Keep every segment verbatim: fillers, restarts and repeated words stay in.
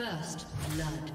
First blood.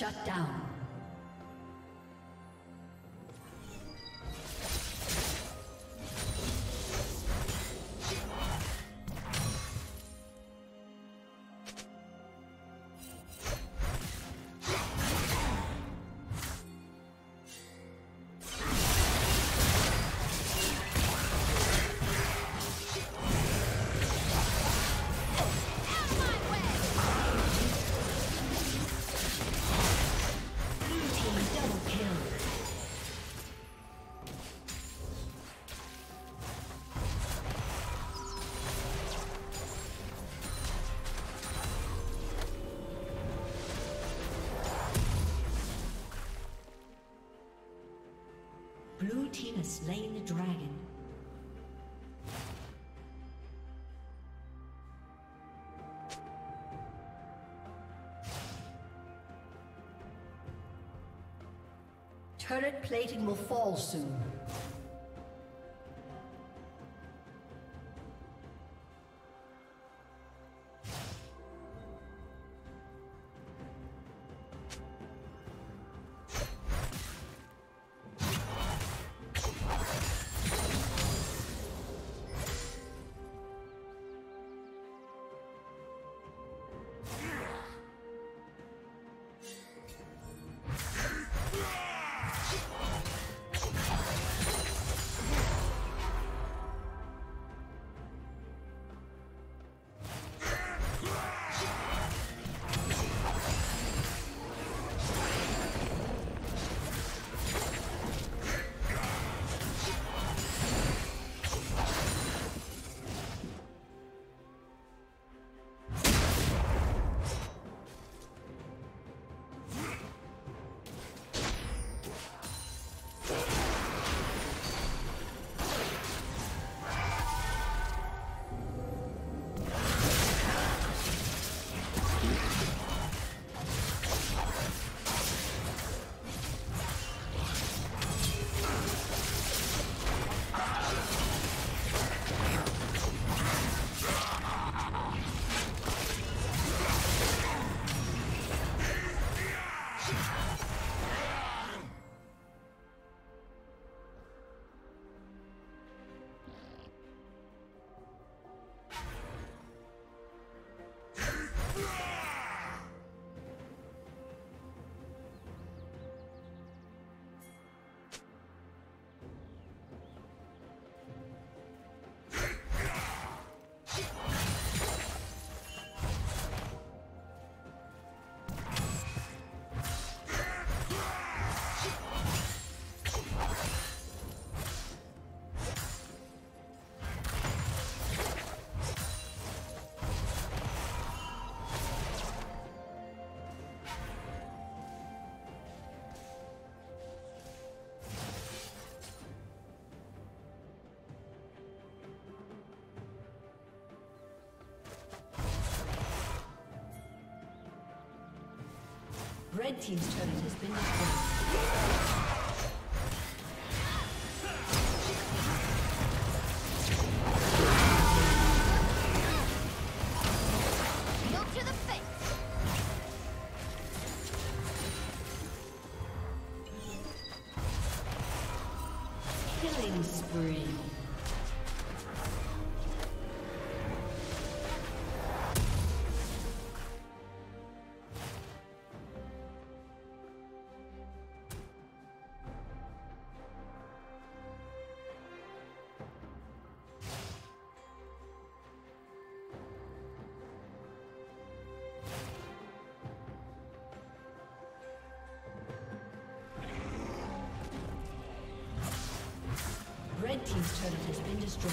Shut down. Blue team has slain the dragon. Turret plating will fall soon. Red team's turret has been destroyed. Red team's turret has been destroyed.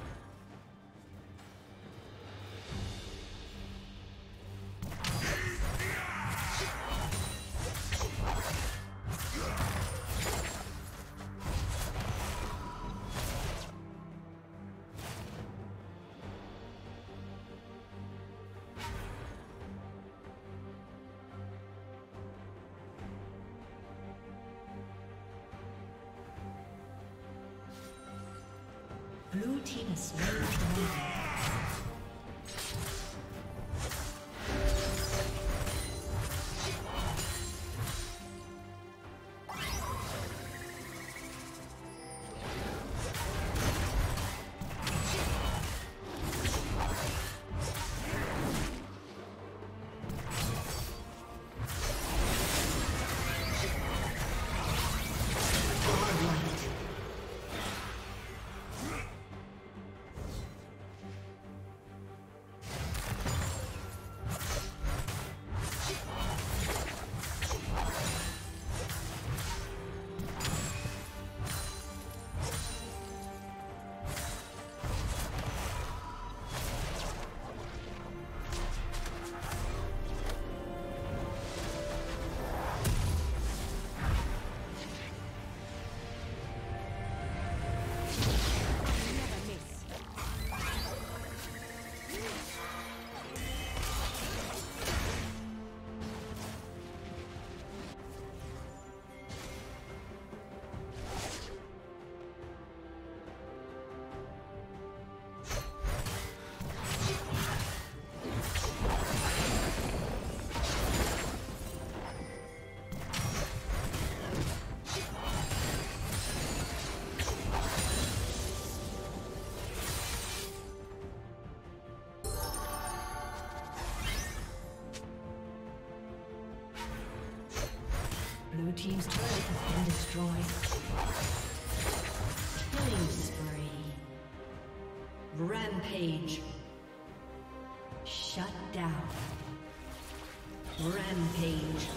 Blue team is slain. Blue team's turret has been destroyed. Killing spree. Rampage. Shut down. Rampage.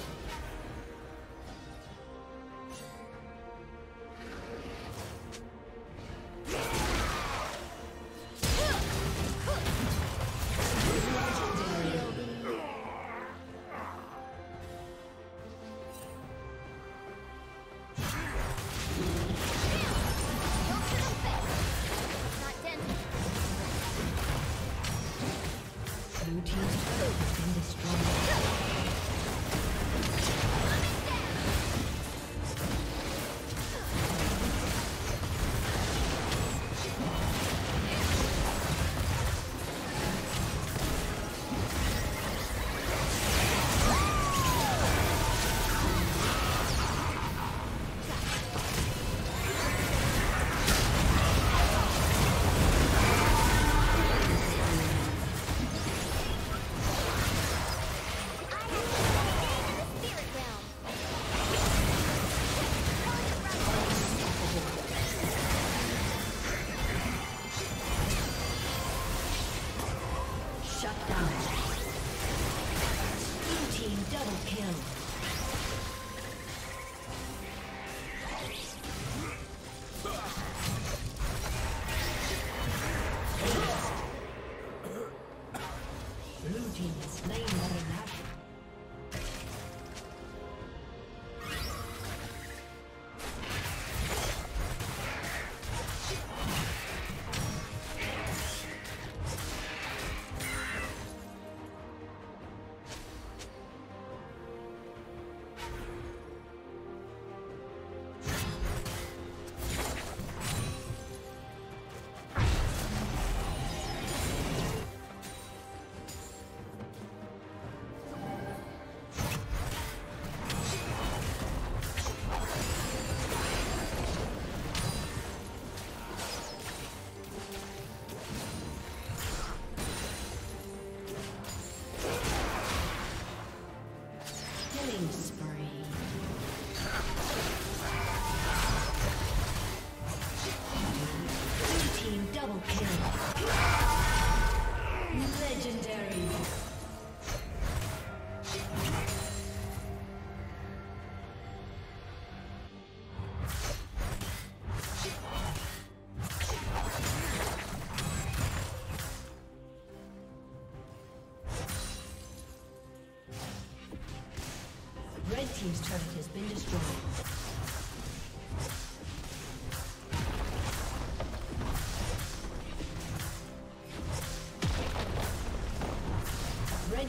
team's turret has been destroyed. Red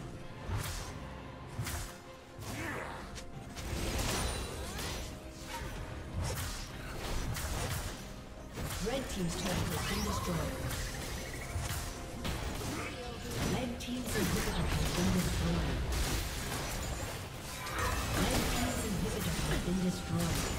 Red team's turret has been destroyed. Red team's inhibitor has been destroyed. Destroyed.